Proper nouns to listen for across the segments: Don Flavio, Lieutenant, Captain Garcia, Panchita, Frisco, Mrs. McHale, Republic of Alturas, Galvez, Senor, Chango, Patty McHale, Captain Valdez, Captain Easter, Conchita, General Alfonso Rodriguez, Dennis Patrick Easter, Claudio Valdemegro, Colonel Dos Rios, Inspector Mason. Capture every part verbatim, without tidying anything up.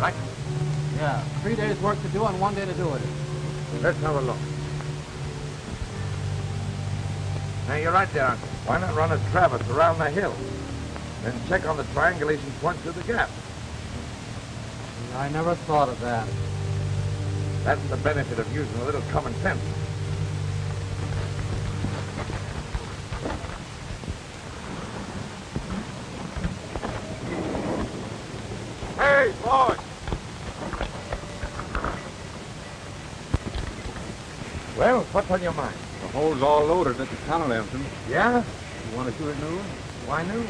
right? Yeah, three days work to do and one day to do it. Let's have a look. Now, you're right there, Uncle. Why not run a traverse around the hill? Then check on the triangulation point through the gap. I never thought of that. That's the benefit of using a little common sense. Hey, boy! Well, what's on your mind? The hole's all loaded at the tunnel entrance. Yeah? You want to shoot at noon? Why noon?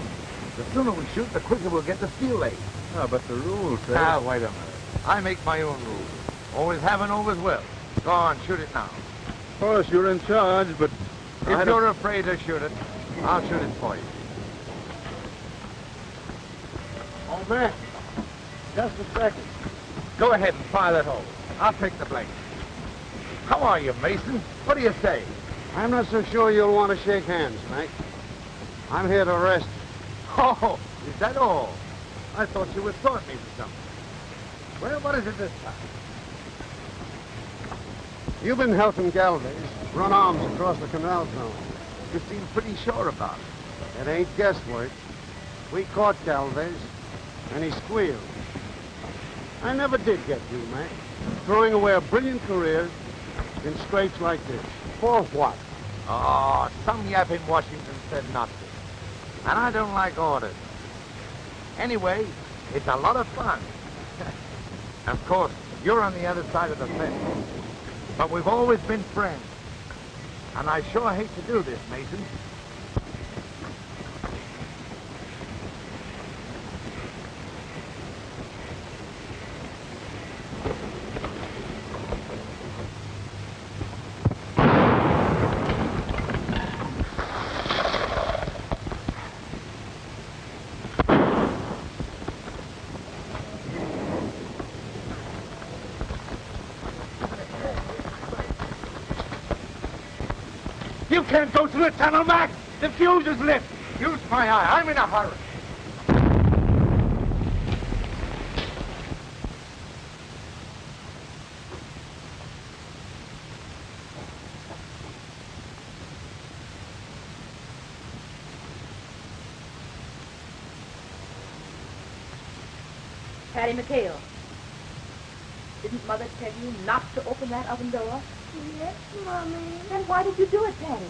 The sooner we shoot, the quicker we'll get the steel laid. Oh, but the rules say... Ah, wait a minute. I make my own rules. Always have and always will. Go on, shoot it now. Of course, you're in charge, but... If you're afraid to shoot it, I'll shoot it for you. Oh, man. Just a second. Go ahead and fire that hole. I'll take the blanket. How are you, Mason? What do you say? I'm not so sure you'll want to shake hands, Mac. I'm here to arrest you. Oh, is that all? I thought you would thought me for something. Well, what is it this time? You've been helping Galvez run arms across the canal zone. You seem pretty sure about it. It ain't guesswork. We caught Galvez, and he squealed. I never did get you, Mac. Throwing away a brilliant career in scrapes like this. For what? Oh, some yap in Washington said not to. And I don't like orders. Anyway, it's a lot of fun. Of course, you're on the other side of the fence. But we've always been friends. And I sure hate to do this, Mason. You can't go through the tunnel, Mac! The fuse is lit! Use my eye, I'm in a hurry! Patty McHale, didn't Mother tell you not to open that oven door? Yes, Mommy. Then why did you do it, Patty?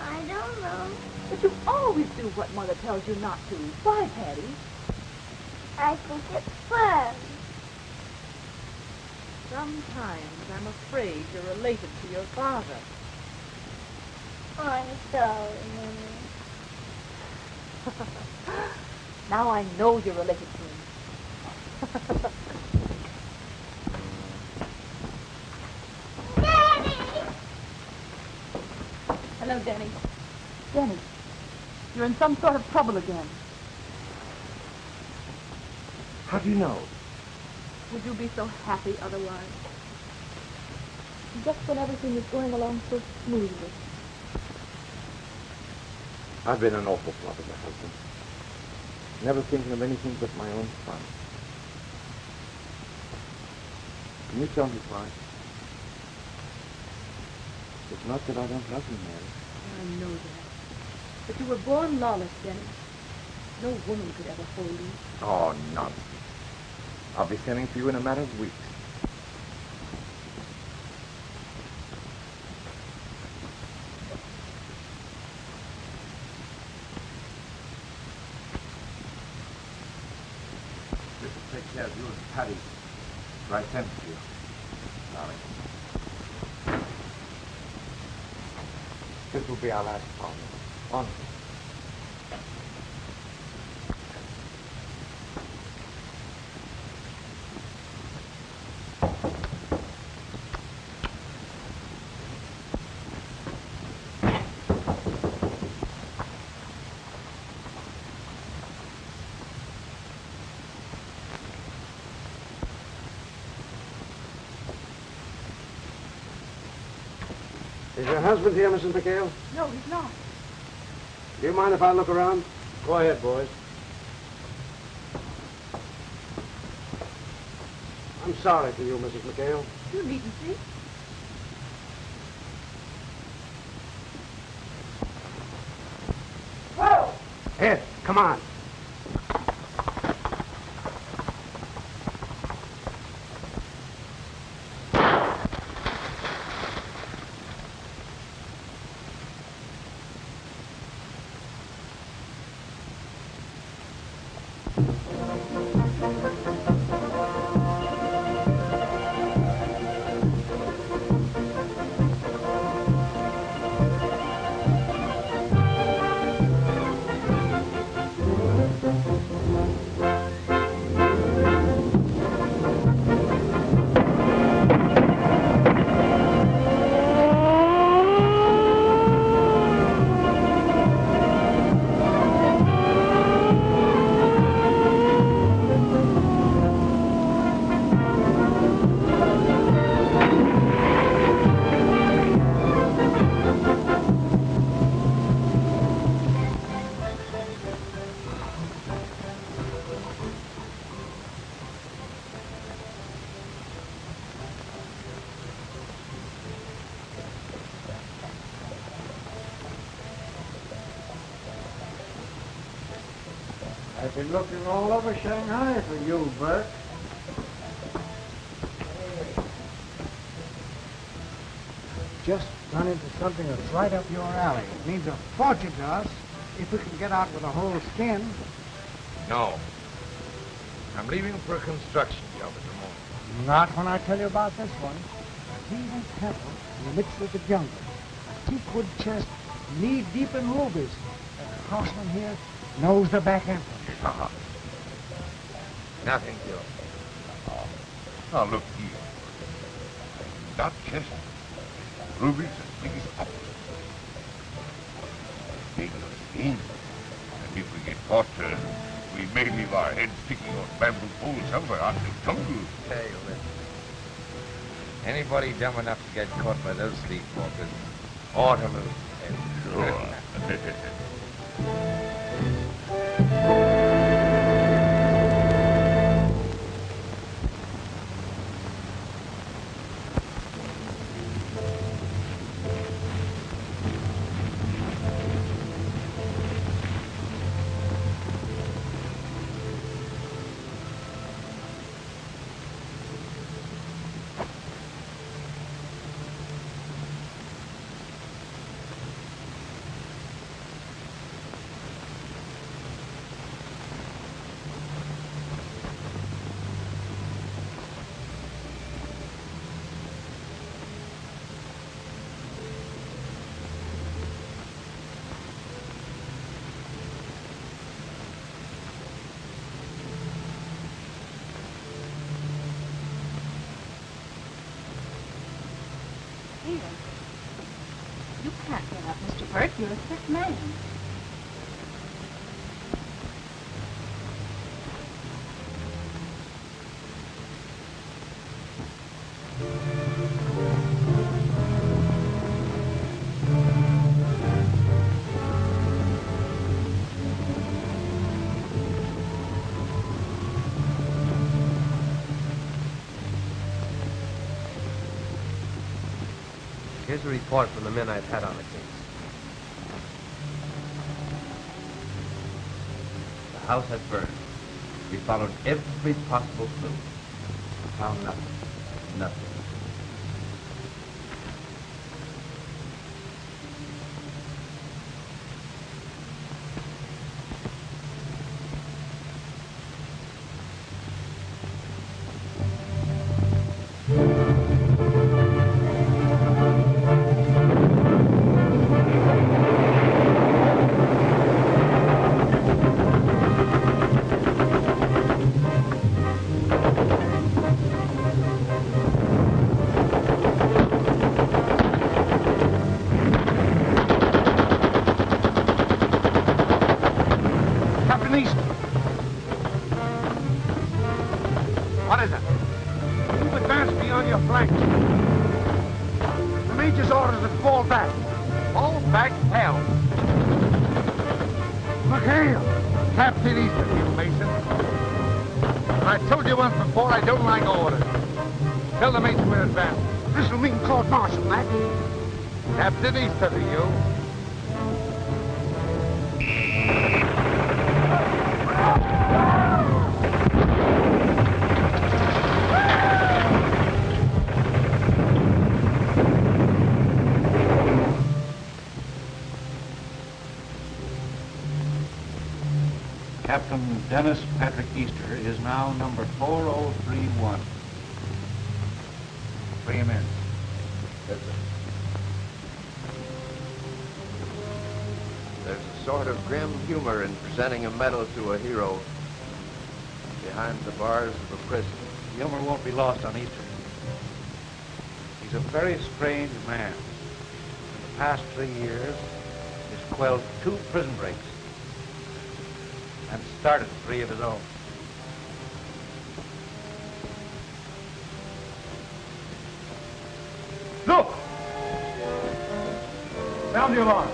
I don't know. But you always do what Mother tells you not to. Why, Patty? I think it's fun. Sometimes I'm afraid you're related to your father. I'm sorry, Mommy. Now I know you're related to him. Hello, Danny. Danny, you're in some sort of trouble again. How do you know? Would you be so happy otherwise? Just when everything is going along so smoothly. I've been an awful flop as a husband. Never thinking of anything but my own fun. Can you tell me why? It's not that I don't love you, Mary. I know that. But you were born lawless, Dennis. No woman could ever hold you. Oh, nonsense. I'll be sending for you in a matter of weeks. This will take care of you and Patty. But I sent for you, darling. This will be our last problem. Honest. Is your husband here, Missus McHale? No, he's not. Do you mind if I look around? Go ahead, boys. I'm sorry for you, Missus McHale. You needn't be. Whoa! Ed, come on. I've been looking all over Shanghai for you, Burke. Just run into something that's right up your alley. It means a fortune to us if we can get out with a whole skin. No. I'm leaving for a construction job at the moment. Not when I tell you about this one. A heathen temple in the midst of the jungle. A teakwood chest knee-deep in rubies. A craftsman here knows the back end. Uh-huh. Nothing, Joe. Now, look here. That chest, rubies as big as apples. Big as beans. And if we get caught, uh, we may leave our heads sticking on bamboo poles somewhere out in the jungle. Hey, listen. Anybody dumb enough to get caught by those sleepwalkers ought to lose their heads. Sure. You're a sick man. Here's a report from the men I've had on the case. The house had burned. We followed every possible clue. Found nothing. Nothing. Captain Easter, you Mason. I told you once before, I don't like orders. Tell the mates we're advancing. This'll mean court-martial, Matt. Captain Easter to you. Captain Dennis Patrick Easter is now number four oh three one. Bring him in. Yes, sir. There's a sort of grim humor in presenting a medal to a hero behind the bars of a prison. The humor won't be lost on Easter. He's a very strange man. In the past three years, he's quelled two prison breaks and started three of his own. Look! Sound the alarm.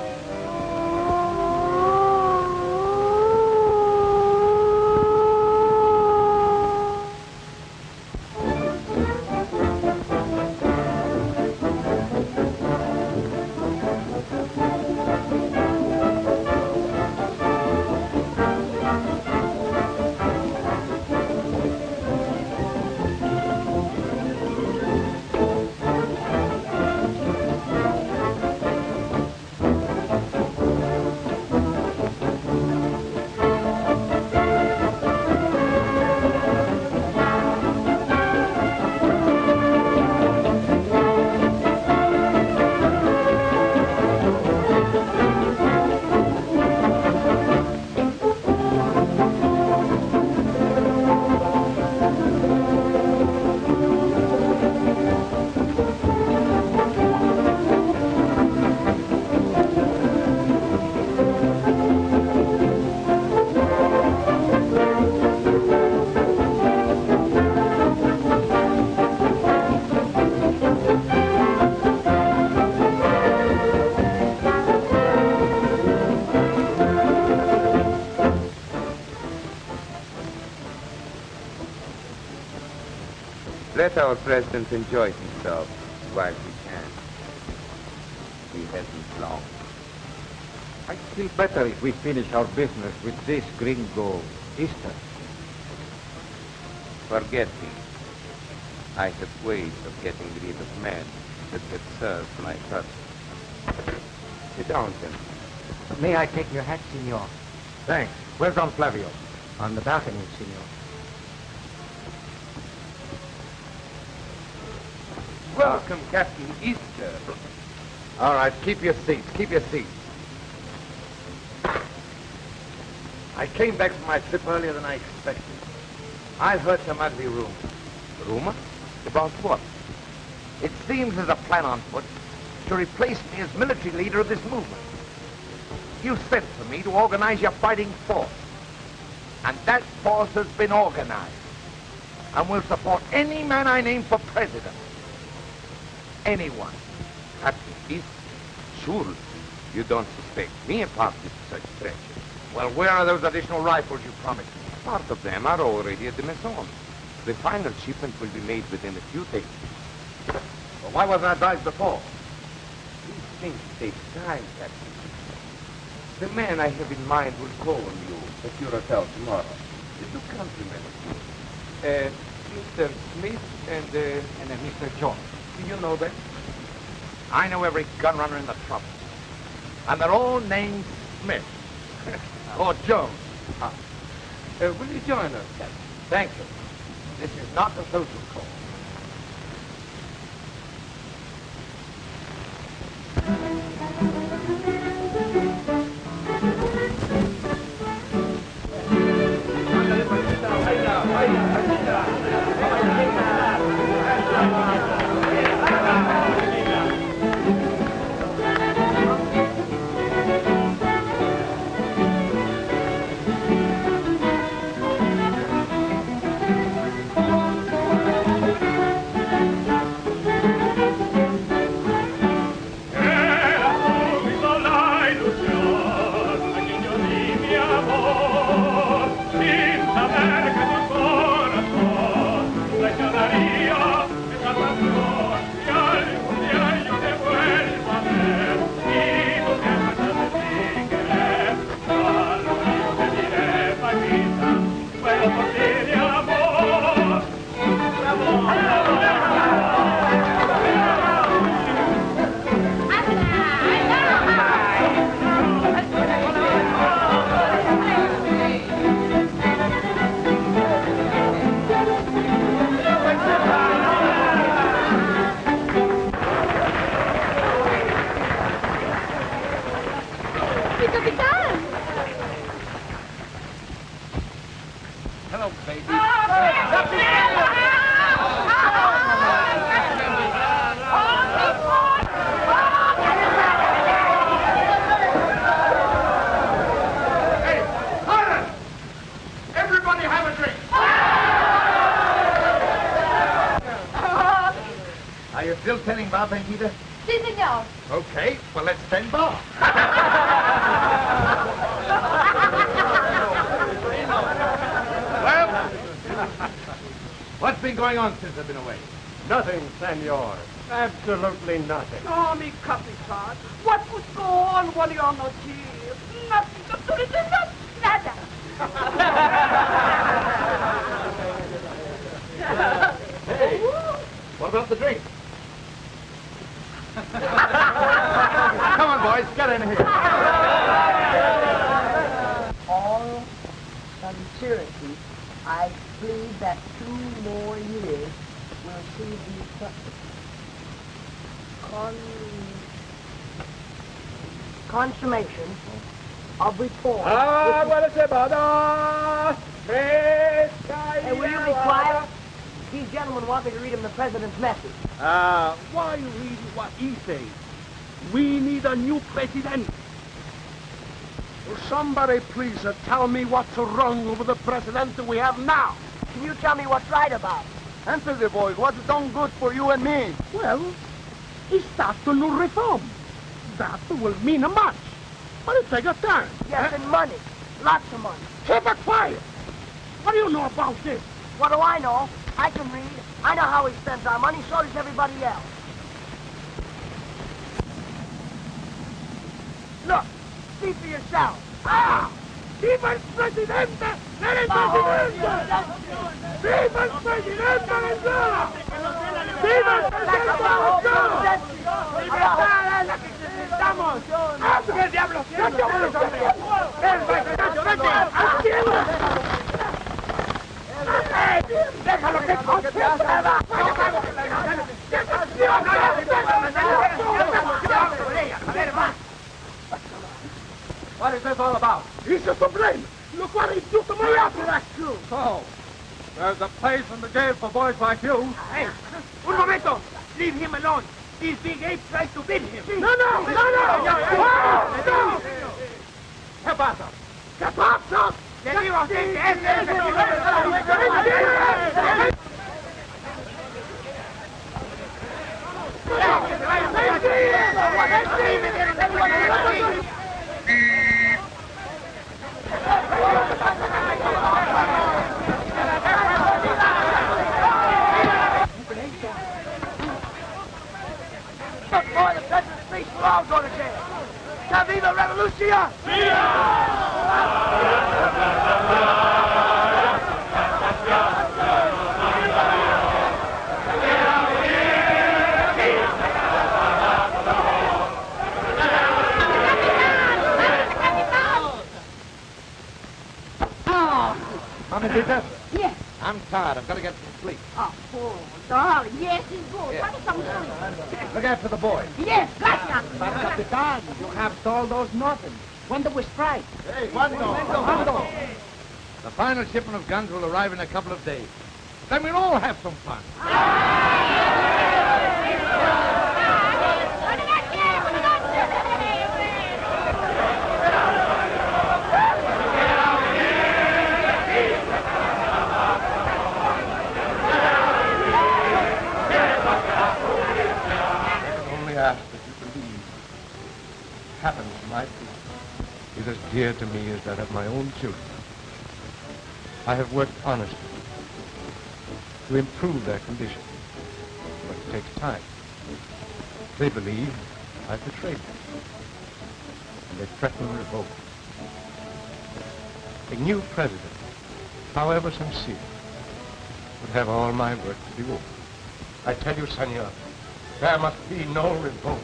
Let our president enjoy himself while he can. He hasn't long. I feel better if we finish our business with this gringo Easter. Forget me. I have ways of getting rid of men that could serve my purpose. Sit down, gentlemen. May I take your hat, senor? Thanks. Where's Don Flavio? On the balcony, senor. Welcome, Captain Easter. All right, keep your seats, keep your seats. I came back from my trip earlier than I expected. I've heard some ugly rumors. Rumor? About what? It seems there's a plan on foot to replace me as military leader of this movement. You sent for me to organize your fighting force. And that force has been organized. And will support any man I name for president. Anyone. Captain Easter, surely you don't suspect me of part of such treachery. Well, where are those additional rifles you promised me? Part of them are already at the Maison. The final shipment will be made within a few days. Well, why wasn't I advised before? These things take time, Captain. The man I have in mind will call on you at your hotel tomorrow. The two countrymen of you. Uh, Mister Smith and, uh, and uh, Mister Jones. Do you know that? I know every gun runner in the trouble. And they're all named Smith. Or Jones. Huh. Uh, will you join us, Captain? Thank you. This is not a social call. Thank you. Panchita? Si, senor. Okay, well, let's spend bar. Well, what's been going on since I've been away? Nothing, senor. Absolutely nothing. Oh, mi capitan. What was going on while you're not here? Nothing, absolutely nothing. Nada. Hey, what about the drink? Come on, boys, get in here. All sincerity, I plead that two more years will see these con consummation of report. Ah, well, hey, will you be quiet? These gentlemen want me to read him the president's message. Ah, uh, why you read what he says? We need a new president. Will somebody please uh, tell me what's wrong with the president that we have now? Can you tell me what's right about it? Answer the boy, what's done good for you and me? Well, he starts a new reform. That will mean much. But it takes time. Yes, huh? And money. Lots of money. Keep it quiet. What do you know about this? What do I know? I can read. I know how he spends our money, so does everybody else. Look, see for yourself. Ah! Viva el presidente de la presidencia! Viva el presidente de la presidencia! Viva el presidente de la presidencia! ¡Libertad es la que necesitamos! ¡Qué diablos! ¡No te voy a sorprender! ¡El presidente! ¡Al cielo! ¡Déjalo que consuela! What is this all about? He's just to blame. Look what he did to my apple. That's true. So, there's a place in the jail for boys like you. Hey, un momento. Leave him alone. These big apes try to beat him. No, no, no, no. No. ¿Qué pasa? ¿Qué pasa? They give us this end. Look for the peasant streets will all go to jail. Viva Revolution! Viva! Yes. Yes. I'm tired. I've got to get some sleep. Oh, poor darling. Yes, he's good. Yes. Have some sleep. Look after the boy. Yes, gotcha. But Capitan, you have sold those nothing. Cuando was strike? Hey, cuando? Cuando? The final shipment of guns will arrive in a couple of days. Then we'll all have some fun. Happens in life is as dear to me as that of my own children. I have worked honestly to improve their condition, but it takes time. They believe I've betrayed them, and they threaten revolt. A new president, however sincere, would have all my work to do. I tell you, senor, there must be no revolt.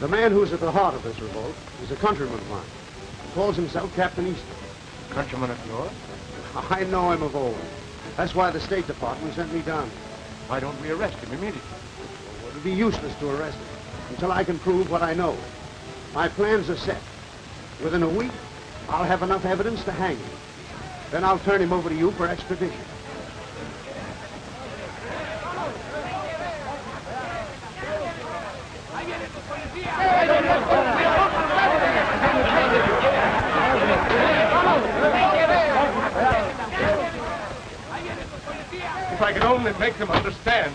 The man who's at the heart of this revolt is a countryman of mine. He calls himself Captain Easter. Countryman of yours? I know him of old. That's why the State Department sent me down. Why don't we arrest him immediately? It would be useless to arrest him until I can prove what I know. My plans are set. Within a week, I'll have enough evidence to hang him. Then I'll turn him over to you for extradition. If I could only make them understand.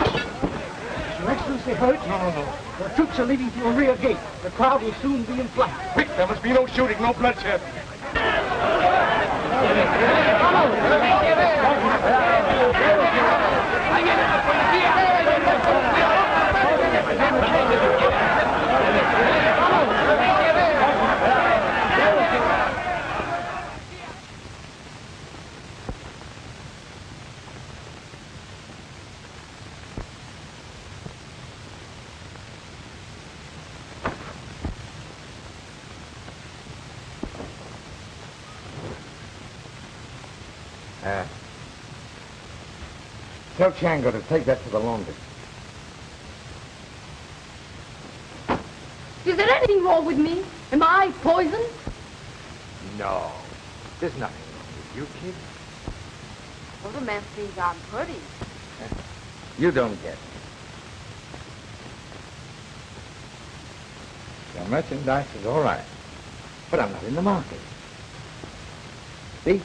Is Your Excellency hurt? No, no, no. The troops are leaving through a rear gate. The crowd will soon be in flight. Quick, there must be no shooting, no bloodshed. Tell Chango to take that to the laundry. Is there anything wrong with me? Am I poisoned? No. There's nothing wrong with you, kid. Well, the man thinks I'm pretty. You don't get me. Your merchandise is all right, but I'm not in the market. See?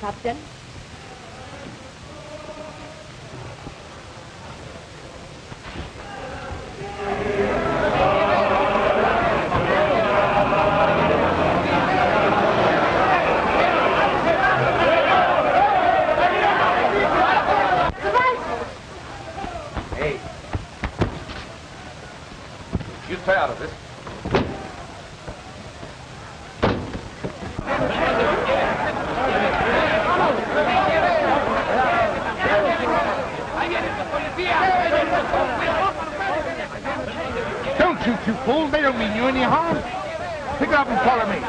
Captain. Hey. You stay out of this. Don't shoot, you fool. They don't mean you any harm. Pick up and follow me.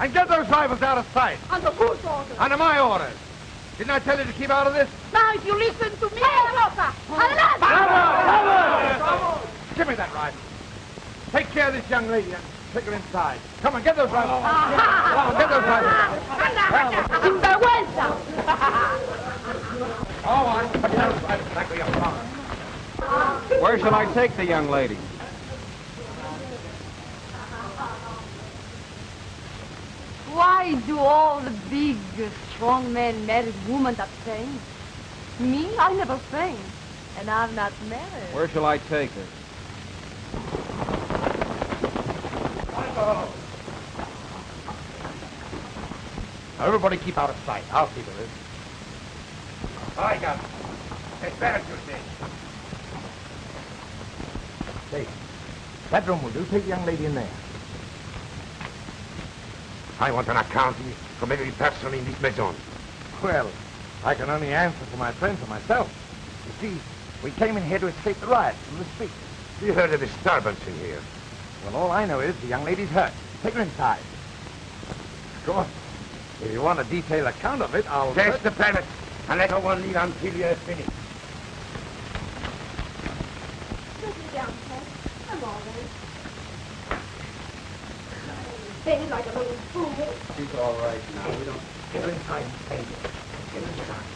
And get those rivals out of sight. Under whose orders? Under my orders. Didn't I tell you to keep out of this? Now, if you listen to me... Give me that rifle. Take care of this young lady and take her inside. Come on, get those rifles. Come on, get those rifles. All right, put those rifles back where you belong. Where shall I take the young lady? Why do all the big, strong men marry women that sing? Me? I never sing. And I'm not married. Where shall I take her? Now, everybody keep out of sight. I'll see to this. I got it. Espera, Tuesday. Hey, that room will do. Take the young lady in there. I want an account from every person in this maison. Well, I can only answer for my friends and myself. You see, we came in here to escape the riots from the street. You heard a disturbance in here. Well, all I know is the young lady's hurt. Take her inside. Of course. If you want a detailed account of it, I'll... Test the planet and let no one leave until you're finished. Put me down, Pat. I'm all right. Bend like a little fool. She's all right now. We don't... Get her inside, baby. Get her inside.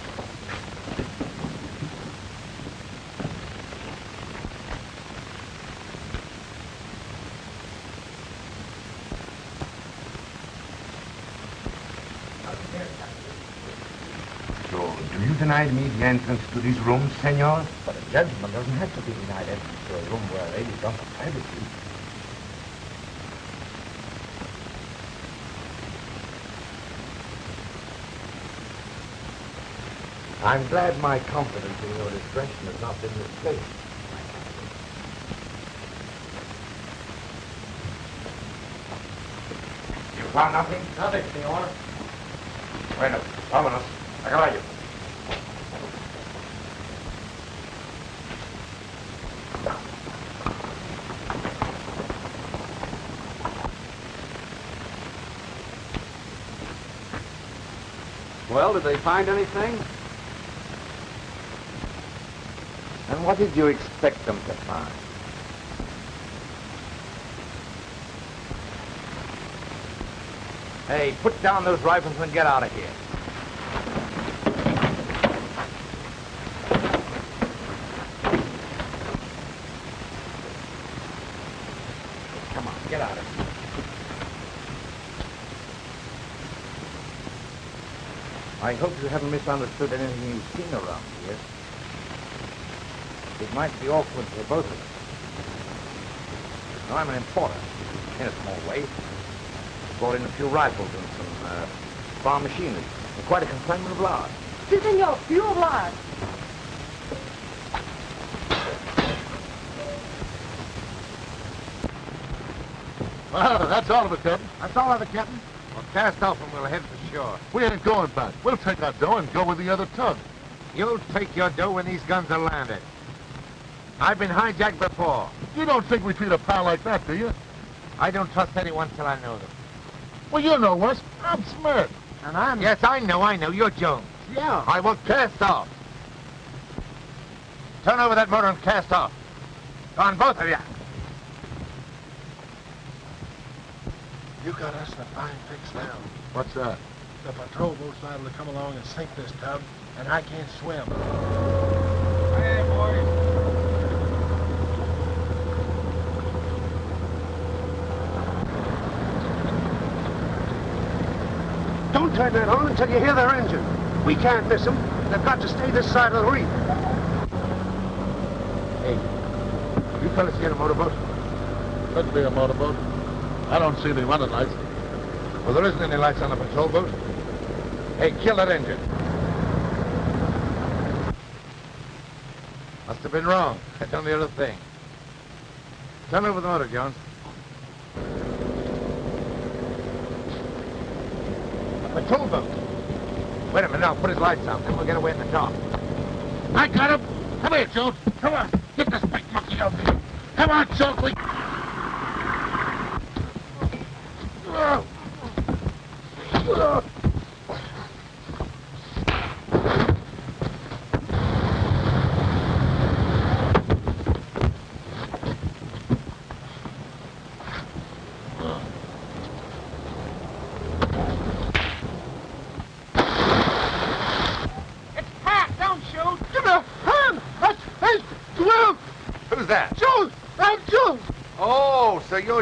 Denied me the entrance to these rooms, senor? But a gentleman doesn't have to be denied entrance to a room where a lady don't have privacy. I'm glad my confidence in your discretion has not been misplaced. You found nothing? Nothing, senor. Bueno, vámonos. A caballo. Well, did they find anything? And what did you expect them to find? Hey, put down those rifles and get out of here. I hope you haven't misunderstood anything you've seen around here. It might be awkward for both of us. Now, I'm an importer, in a small way. Brought in a few rifles and some uh, farm machinery. And quite a consignment of lard. Si, senor, pure lard. Well, that's all of it, Captain. That's all of it, Captain. Well, cast off and we'll head for shore. We ain't going back. We'll take our dough and go with the other tug. You'll take your dough when these guns are landed. I've been hijacked before. You don't think we treat a pal like that, do you? I don't trust anyone till I know them. Well, you know us. I'm Smith. And I'm... Yes, I know, I know. You're Jones. Yeah. I will cast off. Turn over that motor and cast off. Go on, both of you. You got us in a fine fix now. What's that? The patrol boat's liable to come along and sink this tub, and I can't swim. Hey, boys. Don't turn that on until you hear their engine. We can't miss them. They've got to stay this side of the reef. Hey, you fellas get a motorboat? Couldn't be a motorboat. I don't see any running lights. Well, there isn't any lights on the patrol boat. Hey, kill that engine. Must have been wrong. That's on the other thing. Turn over the motor, Jones. The patrol boat. Wait a minute, I'll put his lights on, then we'll get away at the top. I got him. Come here, Jones. Come on. Get this big monkey over here. Come on, Jones. We...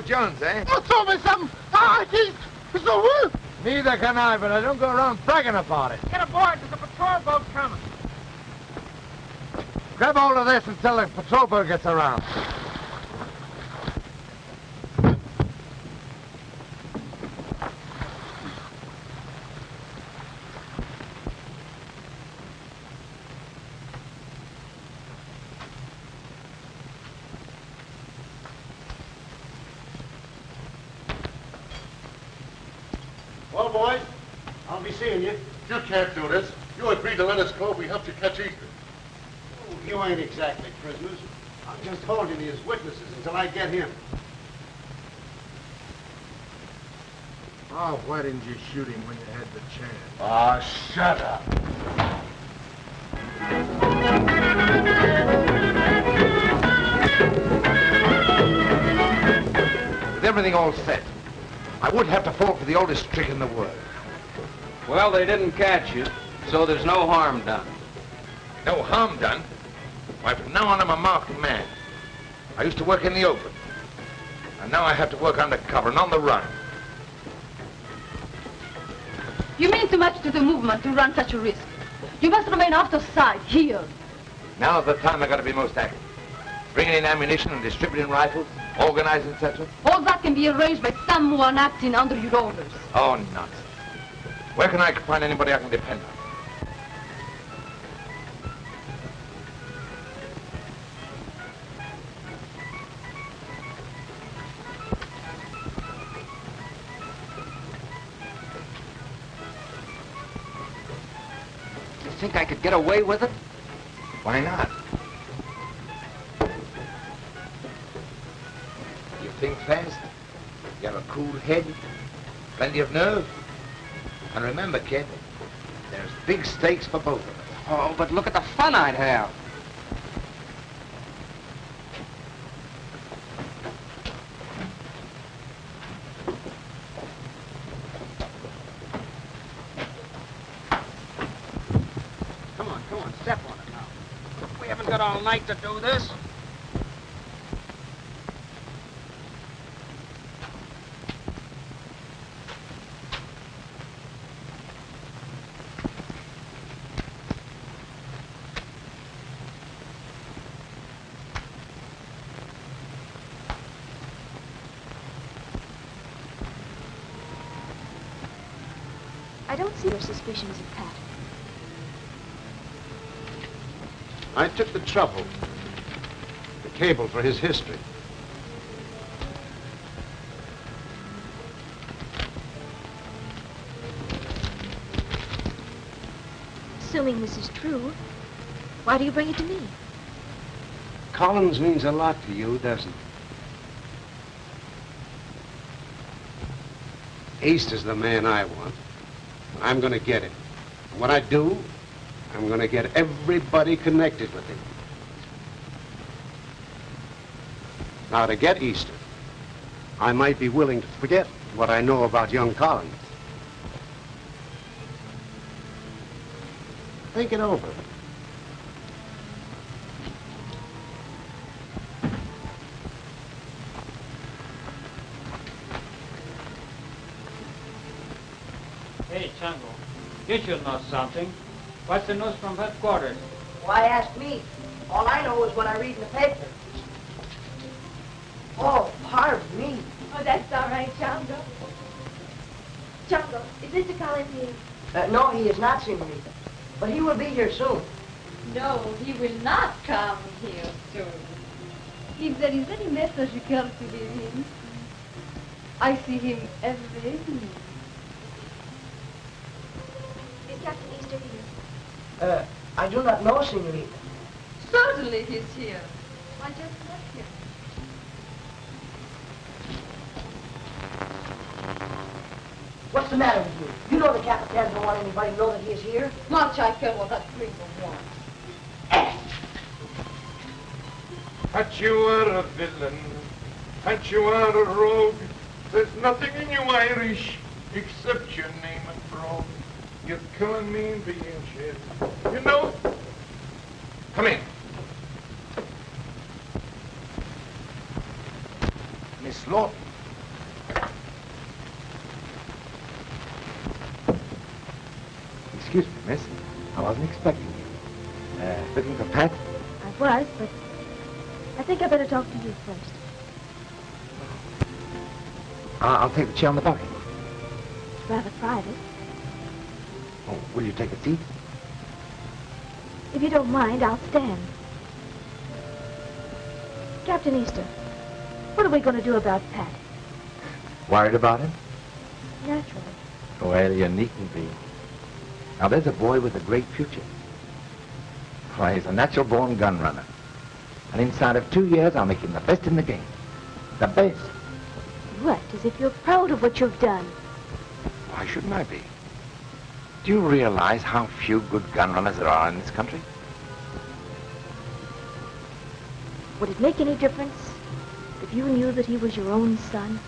Jones, eh? You told me something. I think it's no worth. Neither can I, but I don't go around bragging about it. Get aboard. There's a patrol boat coming. Grab hold of this until the patrol boat gets around. boys. I'll be seeing you. You can't do this. You agreed to let us go if we helped you catch Easter. Oh, you ain't exactly prisoners. I'm just holding you as witnesses until I get him. Oh, why didn't you shoot him when you had the chance? Ah, shut up. With everything all set, I would have to fall for the oldest trick in the world. Well, they didn't catch you, so there's no harm done. No harm done? Why, from now on, I'm a marked man. I used to work in the open. And now I have to work undercover and on the run. You mean too much to the movement to run such a risk. You must remain out of sight, here. Now's the time I've got to be most active. Bringing in ammunition and distributing rifles, organizing, et cetera. All that can be arranged by someone acting under your orders. Oh, nonsense. Where can I find anybody I can depend on? You think I could get away with it? Why not? You think fast, you have a cool head, plenty of nerve. And remember, kid, there's big stakes for both of us. Oh, but look at the fun I'd have. Come on, come on, step on it now. We haven't got all night to do this. Suspicions of Pat. I took the trouble, the cable for his history. Assuming this is true, why do you bring it to me? Collins means a lot to you, doesn't it? Easter's the man I want. I'm going to get him. And when I do, I'm going to get everybody connected with him. Now, to get Easter, I might be willing to forget what I know about young Collins. Think it over. You should know something. What's the news from headquarters? Why ask me? All I know is what I read in the paper. Oh, pardon me. Oh, that's all right, Chango. Chango, is Mister Collins here? Uh, no, he is not, Senorita. But he will be here soon. No, he will not come here soon. If there is any message you care to give him, I see him every evening. Captain Easter here? Uh, I do not know, Senorita. Certainly he's here. I just met him. What's the matter with you? You know the Captain doesn't want anybody to know that he is here. Much I care what that gringo wants. But you are a villain. But you are a rogue. There's nothing in you Irish except your name and brogue. You're killing me and being shit. You know? Come in. Miss Lawton. Excuse me, miss. I wasn't expecting you. Uh, looking for Pat? I was, but I think I better talk to you first. Uh, I'll take the chair on the balcony. It's rather private. Oh, will you take a seat? If you don't mind, I'll stand. Captain Easter, what are we going to do about Pat? Worried about him? Naturally. Well, you needn't be. Now, there's a boy with a great future. Why, he's a natural-born gun runner. And inside of two years, I'll make him the best in the game. The best. You act as if you're proud of what you've done. Why shouldn't I be? Do you realize how few good gun runners there are in this country? Would it make any difference if you knew that he was your own son?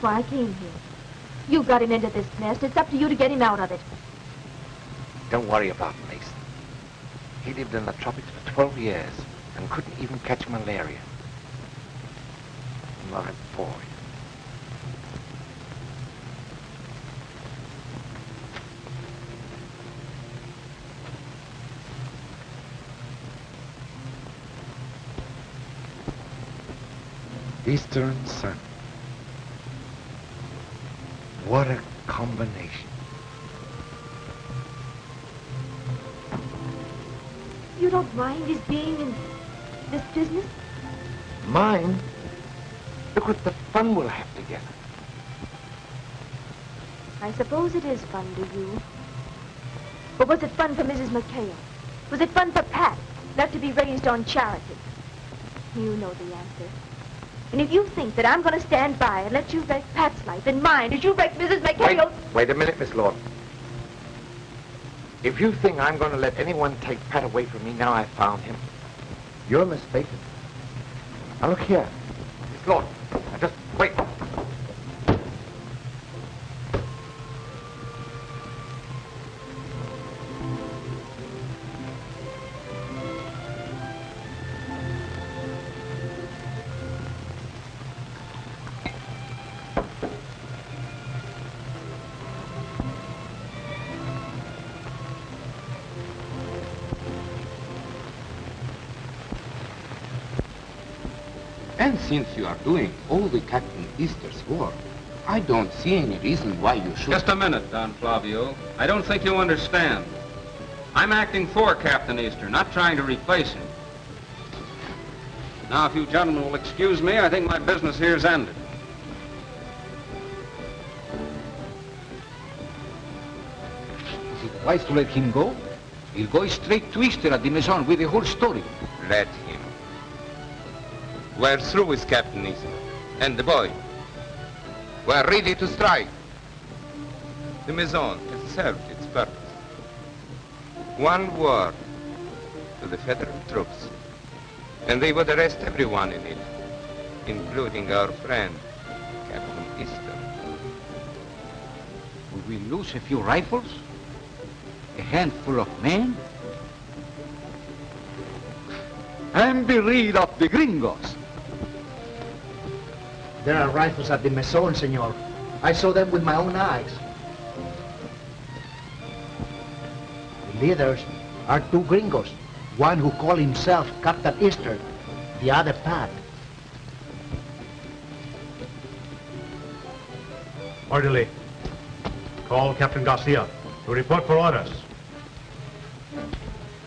Why I came here. You got him into this nest. It's up to you to get him out of it. Don't worry about Mason. He lived in the tropics for twelve years and couldn't even catch malaria. What a boy. Eastern sun. What a combination. You don't mind his being in this business? Mind? Look what the fun we'll have together. I suppose it is fun to you. But was it fun for Missus McHale? Was it fun for Pat, left to be raised on charity? You know the answer. And if you think that I'm going to stand by and let you wreck Pat's life and mine, as you wreck Missus McHale... Wait, wait a minute, Miss Lord. If you think I'm going to let anyone take Pat away from me now I've found him, you're mistaken. Now look here. Miss Lord, now just wait. Since you are doing all the Captain Easter's work, I don't see any reason why you should... Just a minute, Don Flavio. I don't think you understand. I'm acting for Captain Easter, not trying to replace him. Now, if you gentlemen will excuse me, I think my business here's ended. Is it wise to let him go? He'll go straight to Easter at the Maison with the whole story. Let him. We're through with Captain Easter and the boy. We're ready to strike. The Maison has served its purpose. One word to the federal troops, and they would arrest everyone in it, including our friend, Captain Easter. Would we lose a few rifles? A handful of men? And be rid of the gringos. There are rifles at the Maison, Senor. I saw them with my own eyes. The leaders are two gringos. One who calls himself Captain Easter, the other Pat. Orderly, call Captain Garcia to report for orders.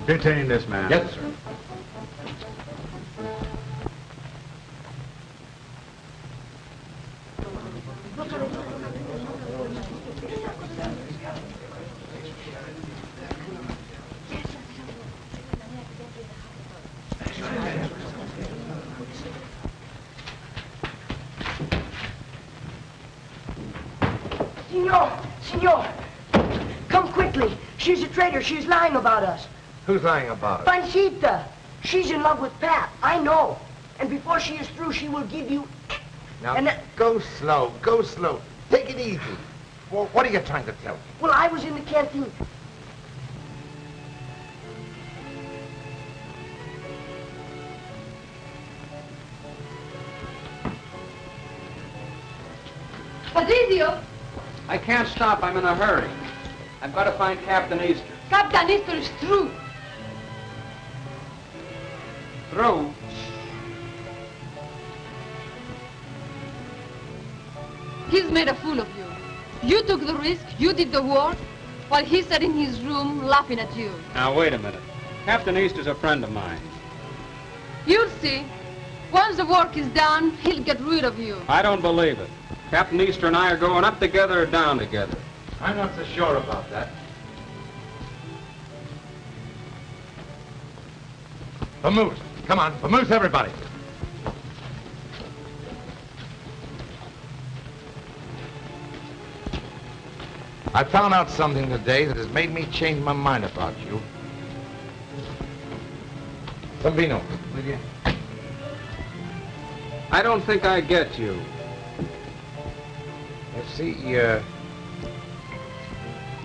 Detain this man. Yes, sir. She's lying about us. Who's lying about us? Panchita. She's in love with Pat. I know. And before she is through, she will give you... Now, and go slow. Go slow. Take it easy. Well, what are you trying to tell me? Well, I was in the canteen. Valdez! I can't stop. I'm in a hurry. I've got to find Captain Easter. Captain Easter is through. Through? He's made a fool of you. You took the risk, you did the work, while he sat in his room laughing at you. Now, wait a minute. Captain Easter's a friend of mine. You'll see. Once the work is done, he'll get rid of you. I don't believe it. Captain Easter and I are going up together or down together. I'm not so sure about that. Vamoose. Come on, vamoose everybody. I found out something today that has made me change my mind about you. Some vino. I don't think I get you. You see, uh,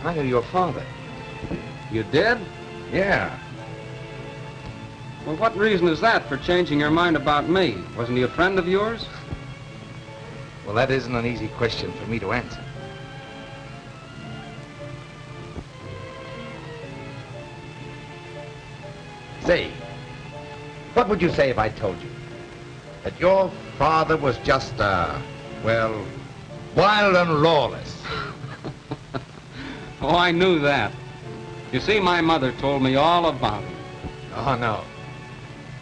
I knew your father. You did? Yeah. Well, what reason is that for changing your mind about me? Wasn't he a friend of yours? Well, that isn't an easy question for me to answer. Say, what would you say if I told you that your father was just, uh, well, wild and lawless? Oh, I knew that. You see, my mother told me all about him. Oh, no.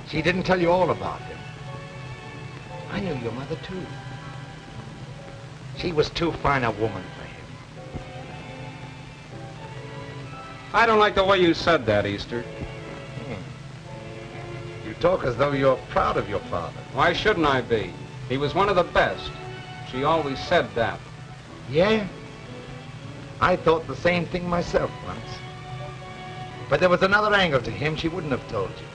She didn't tell you all about him. I knew your mother, too. She was too fine a woman for him. I don't like the way you said that, Easter. Hmm. You talk as though you're proud of your father. Why shouldn't I be? He was one of the best. She always said that. Yeah? I thought the same thing myself once. But there was another angle to him she wouldn't have told you.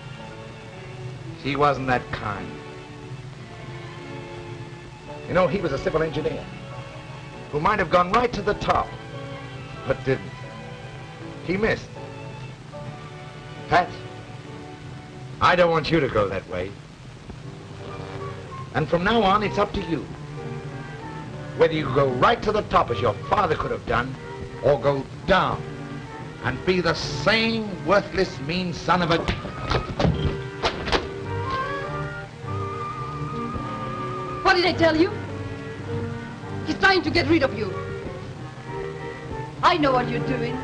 She wasn't that kind. You know, he was a civil engineer who might have gone right to the top, but didn't. He missed. Pat, I don't want you to go that way. And from now on, it's up to you. Whether you go right to the top as your father could have done, or go down and be the same worthless, mean son of a... What did I tell you? He's trying to get rid of you. I know what you're doing.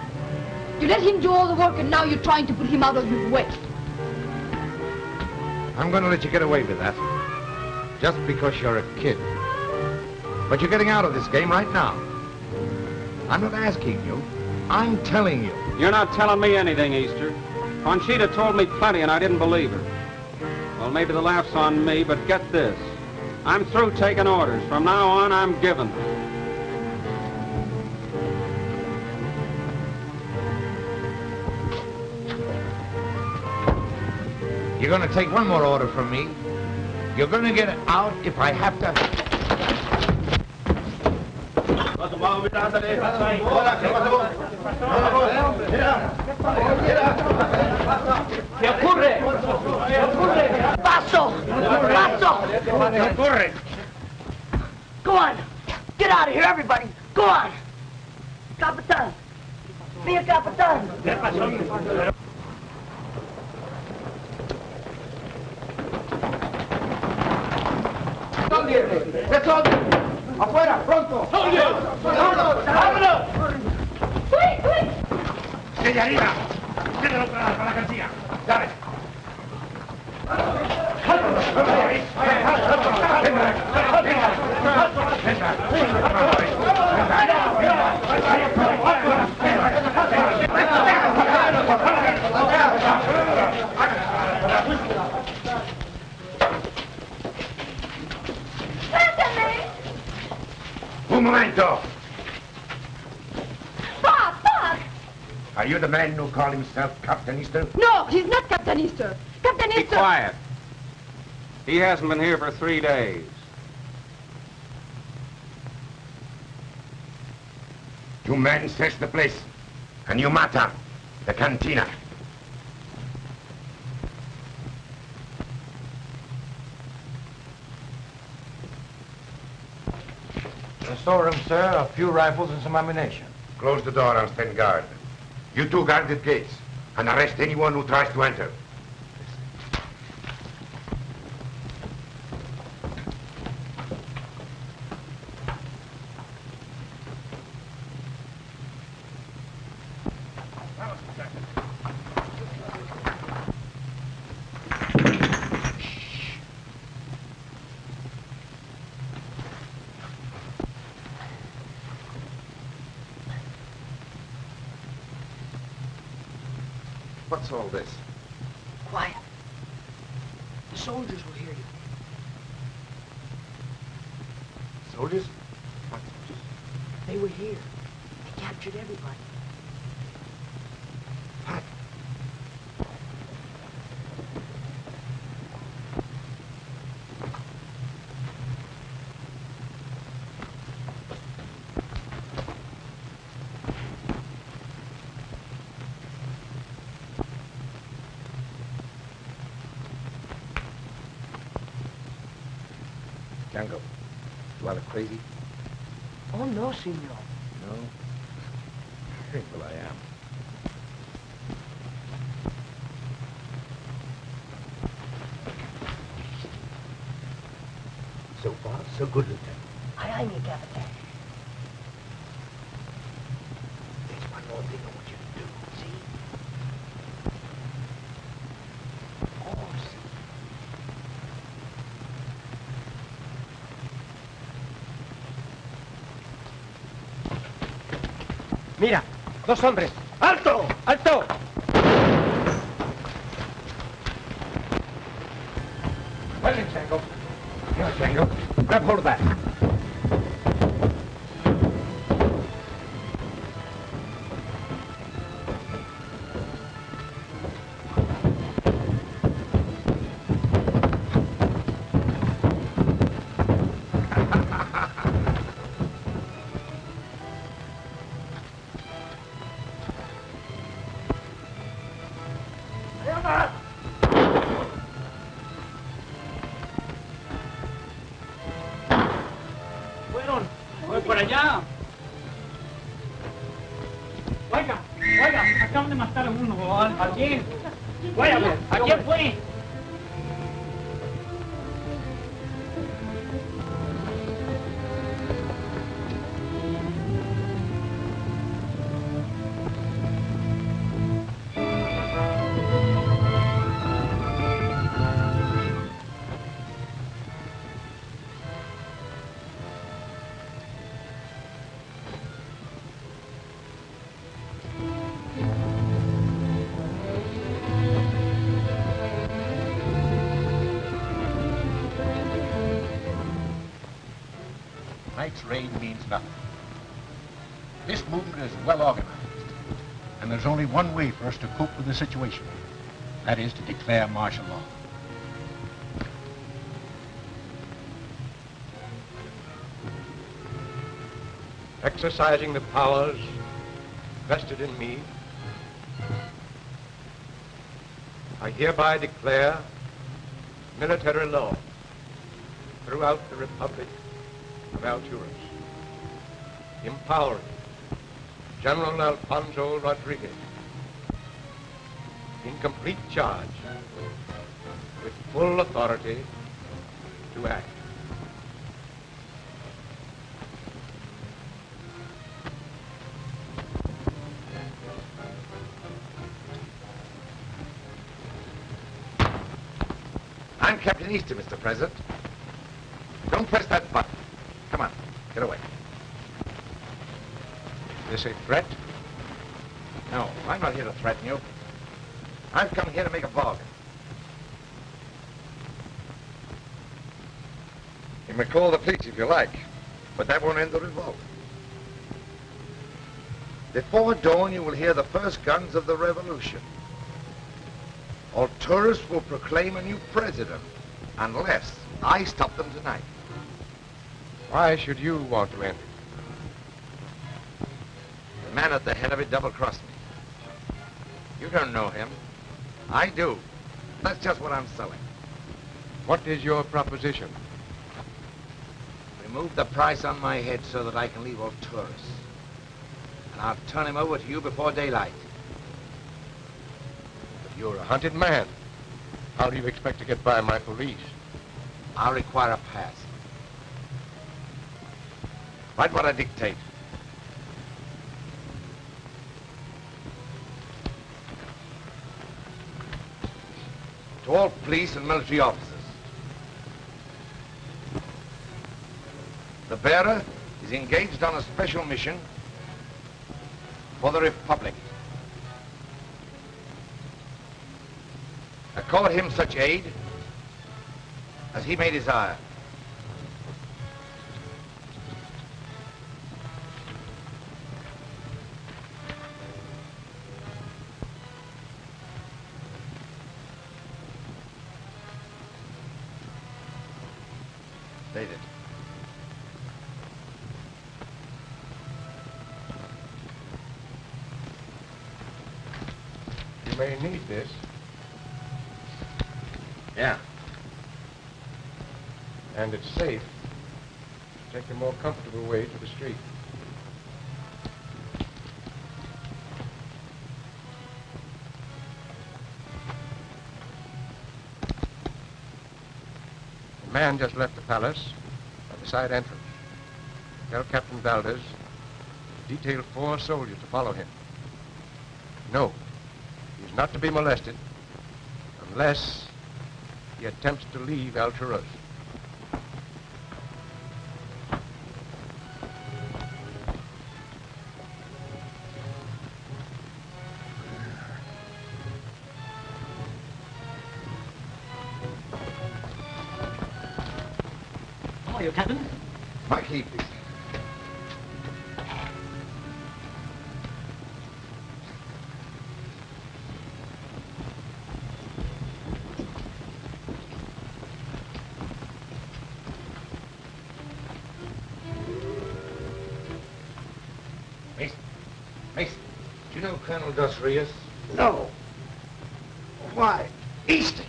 You let him do all the work and now you're trying to put him out of your way. I'm going to let you get away with that. Just because you're a kid. But you're getting out of this game right now. I'm not asking you. I'm telling you. You're not telling me anything, Easter. Conchita told me plenty and I didn't believe her. Well, maybe the laugh's on me, but get this. I'm through taking orders. From now on, I'm giving them. You're going to take one more order from me. You're going to get out if I have to... ¿Qué ocurre? ¿Qué ocurre? ¡Paso! ¡Paso! ¿Qué ocurre? Go on! Get out of here, everybody! Go on! Capitán! Be a capitán! ¿Qué pasó? ¡Afuera! ¡Pronto! ¡Vámonos! ¡Vámonos! ¡Uy! ¡Uy! ¡Desde arriba! ¡Déjalo para la García! Dale. Un momento. Are you the man who called himself Captain Easter? No, he's not Captain Easter. Captain Easter... Be quiet. He hasn't been here for three days. Two men search the place. And you mata the cantina. The storeroom, sir, a few rifles and some ammunition. Close the door and stand guard. You two guard the gates and arrest anyone who tries to enter. What's all this? Quiet. The soldiers will hear you. Soldiers? What soldiers? They were here. They captured everybody. Pat. Chango, you are crazy? Oh, no, senor. No? Well, I am. So far, so good, Lieutenant. Aye, aye, mi Captain. There's one more thing I want you to do, see? Oh, see. Mira, dos hombres. ¡Alto! ¡Alto! Well, Chango. Here, Chango. Grab hold of that. Night's raid means nothing. This movement is well organized, and there's only one way for us to cope with the situation. That is to declare martial law. Exercising the powers vested in me, I hereby declare military law throughout the Republic of Alturas, empowering General Alfonso Rodriguez in complete charge with full authority to act. I'm Captain Easter, Mister President. Don't press that button. Come on, get away. Is this a threat? No, I'm not here to threaten you. I've come here to make a bargain. You may call the police if you like, but that won't end the revolt. Before dawn, you will hear the first guns of the revolution. Alturas will proclaim a new president, unless I stop them tonight. Why should you want to enter? The man at the head of it double-crossed me. You don't know him. I do. That's just what I'm selling. What is your proposition? Remove the price on my head so that I can leave Alturas. and I'll turn him over to you before daylight. But you're a hunted man. How do you expect to get by my police? I'll require a pass. Write what I dictate. To all police and military officers. The bearer is engaged on a special mission for the Republic. Accord him such aid as he may desire. And it's safe to take a more comfortable way to the street. The man just left the palace by the side entrance. Tell Captain Valdez to detail four soldiers to follow him. No, he's not to be molested unless he attempts to leave Alturas. Captain? McHale, please. Mason. Mason, do you know Colonel Dos Rios? No. Why? Easter.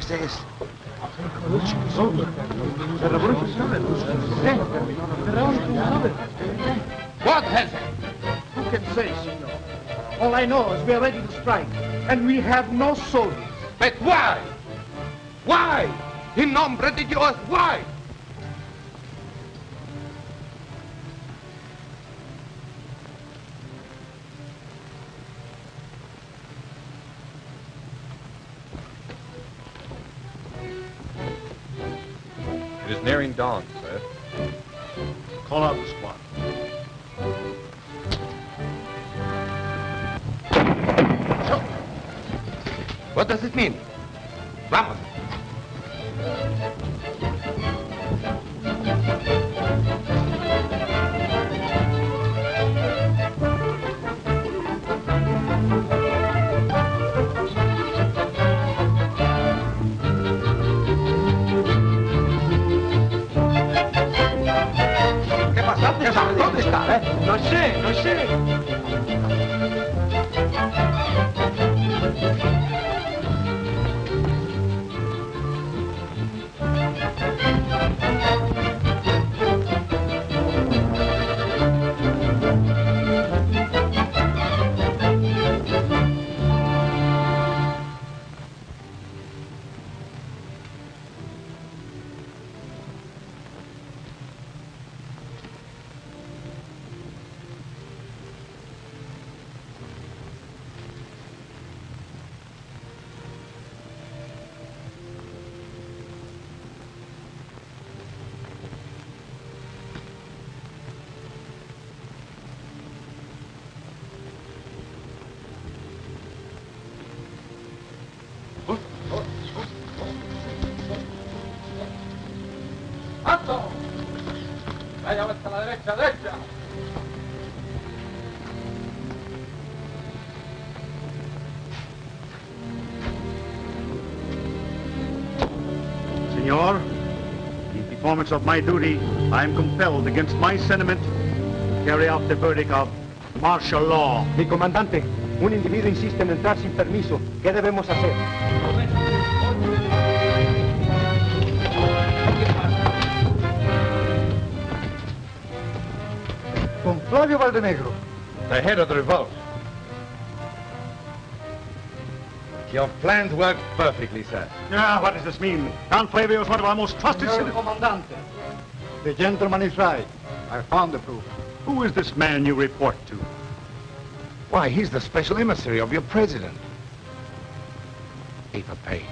Says what has happened? Who can say, Senor? All I know is we are ready to strike, and we have no soldiers. But why? Why? In nombre de Dios, why? Nearing dawn, sir. Call out the squad. So, what does it mean? Vamos. No sé, no sé. Senor, in performance of my duty, I am compelled against my sentiment to carry out the verdict of martial law. Mi comandante, un individuo insiste en entrar sin permiso. ¿Qué debemos hacer? Don Claudio Valdemegro, the head of the revolt. Your plans work perfectly, sir. Ah, what does this mean? Don Flavio is one of our most trusted citizens. Comandante, the gentleman is right. I found the proof. Who is this man you report to? Why, he's the special emissary of your president. Paper paid.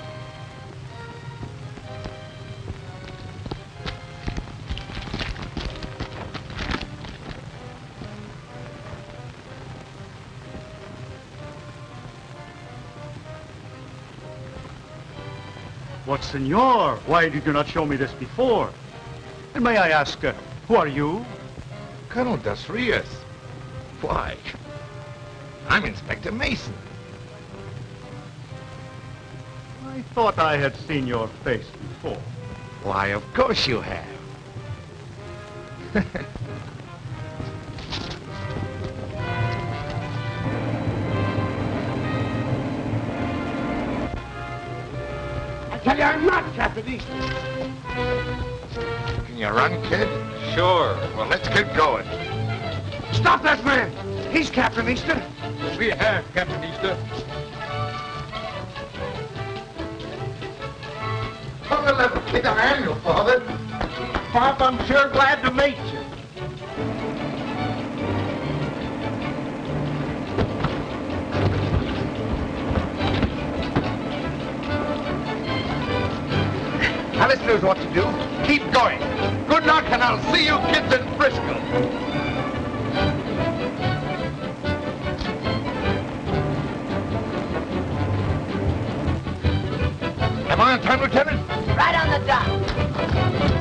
But, Senor, why did you not show me this before? And may I ask, uh, who are you? Colonel Dos Rios. Why? I'm Inspector Mason. I thought I had seen your face before. Why, of course you have. Tell you I'm not Captain Easter. Can you run, kid? Sure. Well, let's get going. Stop that man! He's Captain Easter. We have Captain Easter. Oh, well, let me hand you, Father. Pop, I'm sure glad to meet you. Now, this knows what to do. Keep going. Good luck, and I'll see you kids in Frisco. Am I on time, Lieutenant? Right on the dot.